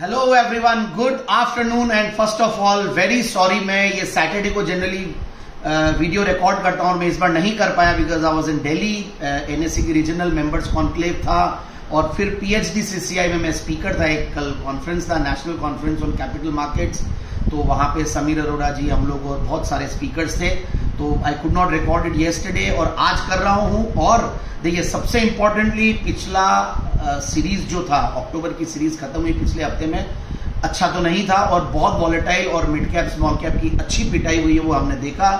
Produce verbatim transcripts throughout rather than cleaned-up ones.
Hello everyone, good afternoon and first of all very sorry, मैं ये Saturday को generally video record करता हूँ और मैं इस बार नहीं कर पाया because I was in Delhi. NSC की रीजनल मेंबर्स कॉन्क्लेव था और फिर पीएचडीसीसीआई में मैं स्पीकर था। एक कल कॉन्फ्रेंस था, national conference on capital markets, तो वहाँ पे समीर अरोड़ा जी, हम लोग और बहुत सारे स्पीकर्स थे, तो I could not record it yesterday और आज कर रहा हूँ। और देखिए, सबसे इम्पोर्टेंटली पिछला सीरीज uh, जो था, अक्टूबर की सीरीज खत्म हुई पिछले हफ्ते में, अच्छा तो नहीं था और बहुत वॉलेटाइल और मिड कैप स्मॉल कैप की अच्छी पिटाई हुई है, वो हमने देखा।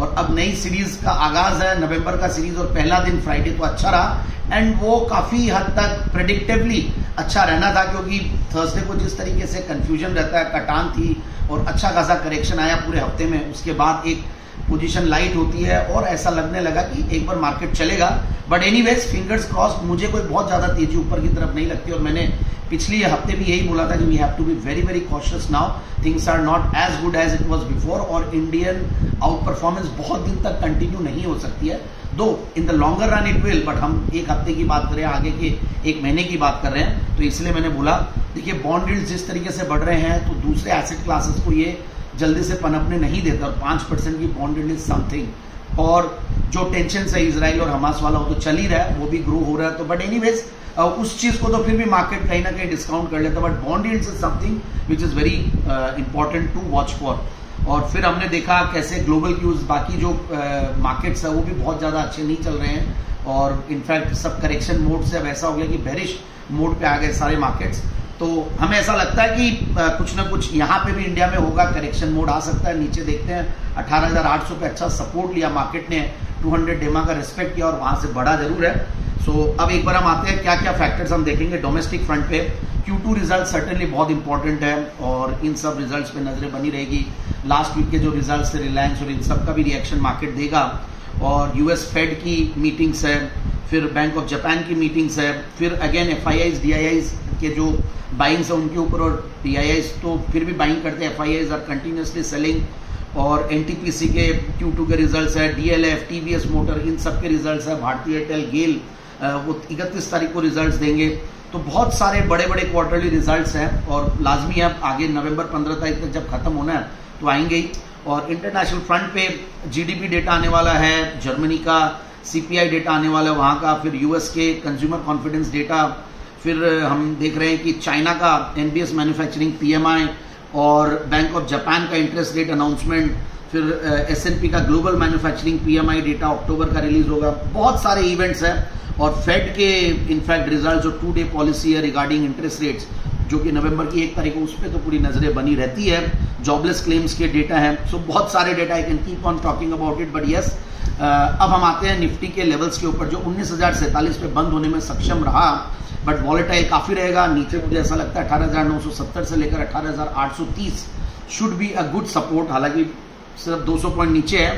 और अब नई सीरीज का आगाज है, नवंबर का सीरीज, और पहला दिन फ्राइडे को अच्छा रहा एंड वो काफी हद तक प्रेडिक्टेबली अच्छा रहना था क्योंकि थर्सडे को जिस तरीके से कंफ्यूजन रहता है, कटान थी और अच्छा खासा करेक्शन आया पूरे हफ्ते में, उसके बाद एक पोजीशन लाइट होती है और ऐसा लगने लगा कि एक बार मार्केट चलेगा। बट एनीवेज फिंगर्स क्रॉस्ड, मुझे कोई बहुत ज्यादा तेजी ऊपर की तरफ नहीं लगती और मैंने पिछले हफ्ते भी यही बोला था कि we have to be very very cautious now, things are not as good as it was before और इंडियन आउट परफॉर्मेंस बहुत दिन तक कंटिन्यू नहीं हो सकती है, though in the longer run it will. But हम एक हफ्ते की बात कर रहे हैं, आगे के एक महीने की बात कर रहे हैं, तो इसलिए मैंने बोला। देखिए, बॉन्ड यील्ड्स जिस तरीके से बढ़ रहे हैं तो दूसरे एसेट क्लासेस को ये जल्दी से पनपने नहीं देता और पांच परसेंट की बॉन्डेड इज समथिंग। और जो टेंशन है इसराइल और हमास वाला, वो तो चल ही रहा है, वो भी ग्रो हो रहा है, तो बट एनीवेज उस चीज को तो फिर भी मार्केट कहीं ना कहीं डिस्काउंट कर लेता, but bonded is something which is very important to watch for. और फिर हमने देखा कैसे ग्लोबल क्यूज, बाकी जो मार्केट्स uh, है वो भी बहुत ज्यादा अच्छे नहीं चल रहे हैं और इनफैक्ट सब करेक्शन मोड से अब ऐसा हो गया कि बेरिश मोड पे आ गए सारे मार्केट्स। तो हमें ऐसा लगता है कि कुछ ना कुछ यहाँ पे भी इंडिया में होगा, करेक्शन मोड आ सकता है। नीचे देखते हैं, अठारह हज़ार आठ सौ पे अच्छा सपोर्ट लिया मार्केट ने, दो सौ डेमा का रिस्पेक्ट किया और वहाँ से बढ़ा जरूर है। सो so, अब एक बार हम आते हैं क्या क्या फैक्टर्स हम देखेंगे डोमेस्टिक फ्रंट पे। क्यू टू रिजल्ट सर्टेनली बहुत इंपॉर्टेंट है और इन सब रिजल्ट्स पे नजरें बनी रहेगी। लास्ट वीक के जो रिजल्ट्स थे रिलायंस और इन सब का भी रिएक्शन मार्केट देगा। और यूएस फेड की मीटिंग्स है, फिर बैंक ऑफ जापान की मीटिंग्स है, फिर again F I Is D I Is के जो बाइंग्स हैं उनके ऊपर, और डी आई आईज तो फिर भी बाइंग करते हैं, F I Is are continuously selling. और एनटीपीसी के क्यू टू के रिजल्ट्स है, डीएलएफटीवीएस मोटर, इन सब के रिजल्ट्स है। भारतीय एयरटेल गेल वो इकतीस तारीख को रिजल्ट्स देंगे। तो बहुत सारे बड़े बड़े क्वार्टरली रिजल्ट्स हैं और लाजमी है आगे नवंबर पंद्रह तारीख तक जब खत्म होना है तो आएंगे ही। और इंटरनेशनल फ्रंट पे जीडीपी डेटा आने वाला है, जर्मनी का सीपीआई डेटा आने वाला है वहाँ का, फिर यूएस के कंज्यूमर कॉन्फिडेंस डेटा, फिर हम देख रहे हैं कि चाइना का एनबीएस मैन्युफैक्चरिंग पीएमआई और बैंक ऑफ जापान का इंटरेस्ट रेट अनाउंसमेंट, फिर एसएनपी का ग्लोबल मैन्युफैक्चरिंग पीएमआई डेटा अक्टूबर का रिलीज होगा। बहुत सारे इवेंट्स हैं और फेड के इनफैक्ट रिजल्ट जो टू डे पॉलिसी है रिगार्डिंग इंटरेस्ट रेट्स जो कि नवंबर की एक तारीख को, उस पर तो पूरी नजरें बनी रहती है। जॉबलेस क्लेम्स के डेटा हैं, सो so, बहुत सारे data, I can keep on talking about it but yes. अब हम आते हैं निफ्टी के लेवल्स के ऊपर जो उन्नीस हजार सैंतालीस पे बंद होने में सक्षम रहा, बट वॉलेटाइल काफी रहेगा। नीचे मुझे ऐसा लगता है अठारह हजार नौ सौ सत्तर से लेकर अठारह हजार आठ सौ तीस should be a good support, हालांकि सिर्फ दो सौ पॉइंट नीचे है।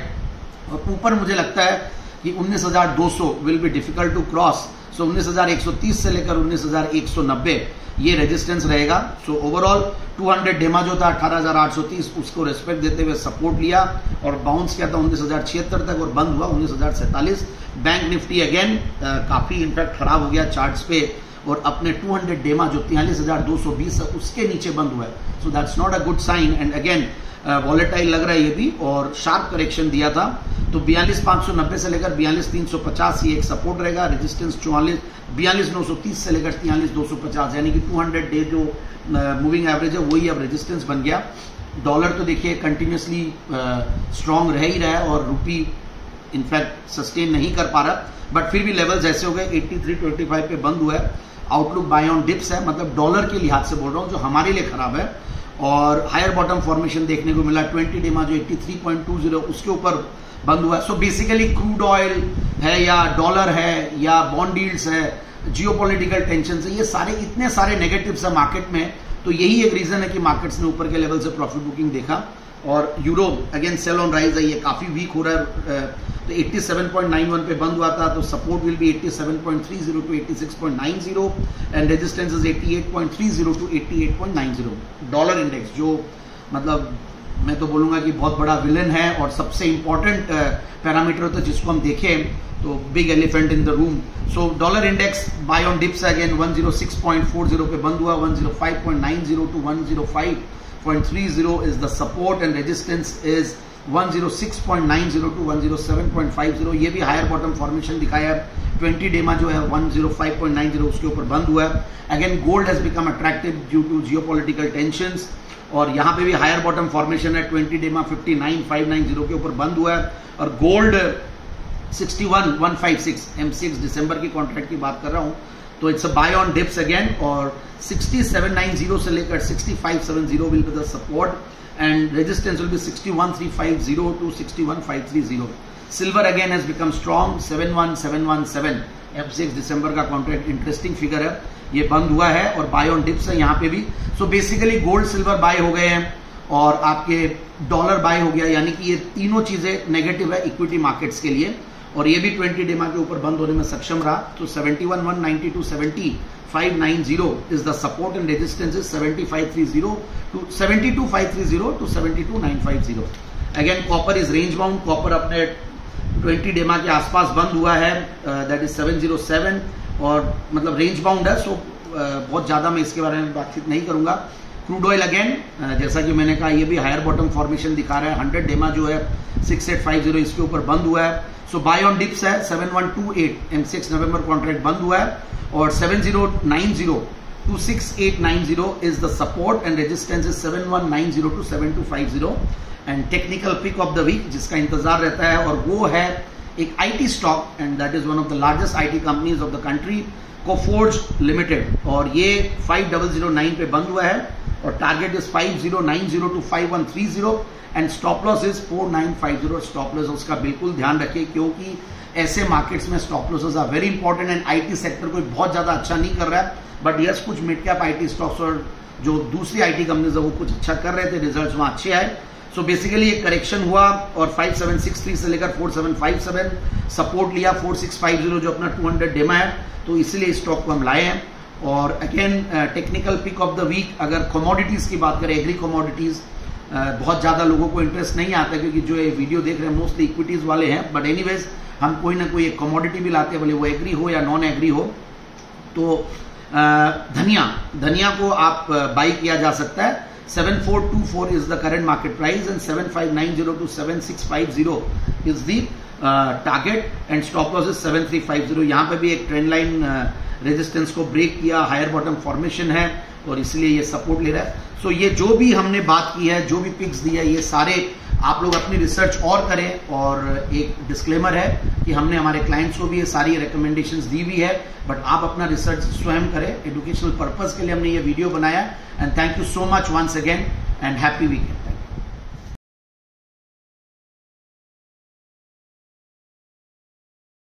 और ऊपर मुझे लगता है कि उन्नीस हजार दो सौ will be difficult to cross, so उन्नीस हजार एक सौ तीस से लेकर उन्नीस हजार एक सौ नब्बे ये रेजिस्टेंस रहेगा। सो ओवरऑल दो सौ डेमा जो था अठारह हज़ार आठ सौ तीस उसको रेस्पेक्ट देते हुए सपोर्ट लिया और बाउंस किया था उन्नीस हज़ार छिहत्तर तक और बंद हुआ उन्नीस हज़ार सैंतालीस। बैंक निफ्टी अगेन काफी इम्पैक्ट खराब हो गया चार्ट्स पे और अपने दो सौ डेमा जो तैंतालीस हज़ार दो सौ बीस है उसके नीचे बंद हुआ है, so that's not a good sign and again volatile लग रहा है ये भी और शार्प करेक्शन दिया था। तो बयालीस पाँच सौ नब्बे से लेकर बयालीस तीन सौ पचास ये एक सपोर्ट रहेगा, रेजिस्टेंस चौवालीस बयालीस नौ सौ तीस से लेकर तियालीस दो सौ पचास, यानी कि दो सौ डे जो मूविंग एवरेज है वही अब रेजिस्टेंस बन गया। डॉलर तो देखिए कंटिन्यूसली स्ट्रांग रह ही रहा है और रुपी इनफैक्ट सस्टेन नहीं कर पा रहा, बट फिर भी लेवल्स ऐसे हो गए तिरासी पच्चीस पे बंद हुआ है। आउटलुक बाय ऑन डिप्स है, मतलब डॉलर के लिहाज से बोल रहा हूँ जो हमारे लिए खराब है। और हायर बॉटम फॉर्मेशन देखने को मिला, ट्वेंटी डेमा जो तिरासी पॉइंट दो ज़ीरो उसके ऊपर बंद हुआ है। सो बेसिकली क्रूड ऑयल है या डॉलर है या बॉन्ड यील्ड्स है, जियोपॉलिटिकल टेंशन है, ये सारे इतने सारे नेगेटिव्स है मार्केट में, तो यही एक रीजन है कि मार्केट्स ने ऊपर के लेवल से प्रॉफिट बुकिंग देखा। और euro again sell on rise है, ये काफी वीक हो रहा है, तो सत्तासी पॉइंट नौ एक पे बंद हुआ था, तो सपोर्ट विल बी सत्तासी पॉइंट तीन ज़ीरो टू छियासी पॉइंट नौ ज़ीरो एंड रेजिस्टेंस इज अट्ठासी पॉइंट तीन ज़ीरो टू अट्ठासी पॉइंट नौ ज़ीरो। डॉलर इंडेक्स जो मतलब मैं तो बोलूँगा कि बहुत बड़ा विलन है और सबसे इम्पॉर्टेंट पैरामीटर तो जिसको हम देखें तो big elephant in the room. So dollar index buy on dips again one O six point four O पे बंद हुआ, one O five point nine O to one O five point three O is the support and resistance is one O six point nine O to one O seven point five O. ये भी higher bottom formation दिखाया है, twenty DEMA जो है one O five point nine O उसके ऊपर बंद हुआ है। Again gold has become attractive due to geopolitical tensions और यहाँ पे भी हायर बॉटम फॉर्मेशन है, twenty DEMA fifty nine five nine O के ऊपर बंद हुआ है और gold sixty one one five six M C X दिसंबर की कॉन्ट्रैक्ट की बात कर रहा हूँ तो it's a buy on dips again और सिक्सटी सेवन नाइन ओ से लेकर sixty five seven O will be the support and resistance will be sixty one three five O to sixty one five three O. Silver again has become strong, seven one seven one seven M C X दिसंबर का contract interesting figure है, ये बंद हुआ है और bye on dips है यहाँ पे भी। So basically gold silver buy हो गए हैं और आपके डॉलर बाय हो गया, यानी कि ये तीनों चीजें नेगेटिव है इक्विटी मार्केट्स के लिए और ये भी ट्वेंटी डेमा के ऊपर बंद होने में सक्षम रहा। तो seventy one one ninety to seventy five ninety is the support and resistance is seventy five thirty to seventy two five thirty to seventy two nine fifty. Again copper is range bound, copper अपने twenty DEMA के आसपास बंद हुआ है, that is seven O seven और मतलब range bound है। सो so, uh, बहुत ज़्यादा मैं इसके बारे में बातचीत नहीं करूंगा। क्रूड ऑयल अगेन uh, जैसा कि मैंने कहा ये भी हायर बॉटम फॉर्मेशन दिखा रहा है, हंड्रेड डेमा जो है सिक्सटी एट फिफ्टी इसके ऊपर बंद हुआ है। सो बाय ऑन डिप्स है, seven one two eight M C X नवंबर कॉन्ट्रैक्ट बंद हुआ है और seven O nine O to six eight nine O is the support and resistance is seven one nine O to seven two five O. And technical pick of the week जिसका इंतजार रहता है और वो है एक I T stock and that is one of the largest I T companies of the country, Coforge limited और ये फाइव ओ ओ नाइन पे बंद हुआ है और target is five o nine O two five one three o and stop loss is four nine five o. Stop loss उसका बिल्कुल ध्यान रखें क्योंकि ऐसे मार्केट्स में stop losses are very important and I T sector कोई बहुत ज्यादा अच्छा नहीं कर रहा है, बट यस कुछ mid cap I T stocks और जो दूसरी आई टी कंपनीज है वो कुछ अच्छा कर रहे थे, रिजल्ट वहाँ अच्छे आए। सो बेसिकली ये करेक्शन हुआ और फाइव सेवन सिक्स थ्री से लेकर four seven five seven support लिया, फोर सिक्स फाइव ओ जो अपना टू हंड्रेड डेमा है तो इसीलिए स्टॉक को हम लाए हैं। और again technical pick of the week अगर कमोडिटीज़ की बात करें, एग्री कमोडिटीज़ uh, बहुत ज़्यादा लोगों को इंटरेस्ट नहीं आता क्योंकि जो ये वीडियो देख रहे हैं मोस्टली इक्विटीज़ वाले हैं, बट एनीवेज हम कोई ना कोई एक कमोडिटी भी लाते हैं, भले वो एग्री हो या नॉन एग्री हो। तो धनिया uh, धनिया को आप बाई uh, किया जा सकता है, seven four two four is the current market price and seven five nine o to seven six five o is the uh, target and stop loss is seven three five o. यहाँ पे भी एक trend line resistance को break किया, higher bottom formation है और इसलिए ये सपोर्ट ले रहा है। सो so ये जो भी हमने बात की है, जो भी पिक्स दिया है, ये सारे आप लोग अपनी रिसर्च और करें और एक डिस्क्लेमर है कि हमने हमारे क्लाइंट्स को भी ये सारी रिकमेंडेशंस दी हुई है, बट आप अपना रिसर्च स्वयं करें। एजुकेशनल पर्पस के लिए हमने ये वीडियो बनाया and thank you so much once again and happy weekend.